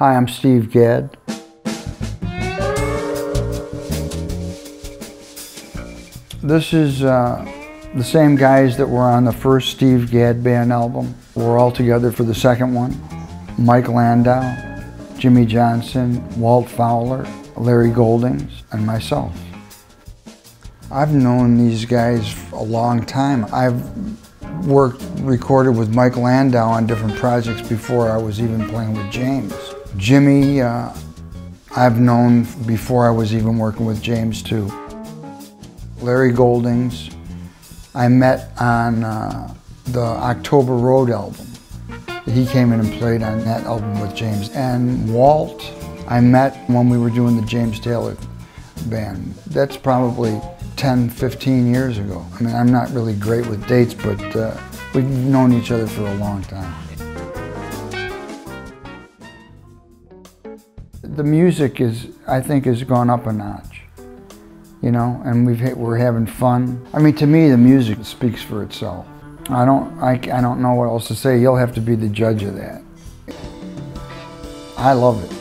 Hi, I'm Steve Gadd. This is the same guys that were on the first Steve Gadd Band album. We're all together for the second one. Mike Landau, Jimmy Johnson, Walt Fowler, Larry Goldings, and myself. I've known these guys a long time. I've recorded with Mike Landau on different projects before I was even playing with James. Jimmy, I've known before I was even working with James too. Larry Goldings, I met on the October Road album. He came in and played on that album with James. And Walt, I met when we were doing the James Taylor Band. That's probably 10, 15 years ago. I mean, I'm not really great with dates, but we've known each other for a long time. The music is, I think, has gone up a notch, you know, and we're having fun. I mean, to me, the music speaks for itself. I don't know what else to say. You'll have to be the judge of that. I love it.